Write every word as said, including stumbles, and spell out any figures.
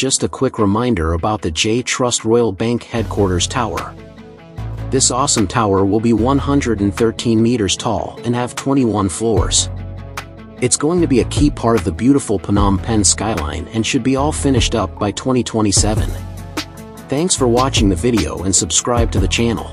Just a quick reminder about the J Trust Royal Bank Headquarters Tower. This awesome tower will be one hundred thirteen meters tall and have twenty-one floors. It's going to be a key part of the beautiful Phnom Penh skyline and should be all finished up by twenty twenty-seven. Thanks for watching the video and subscribe to the channel.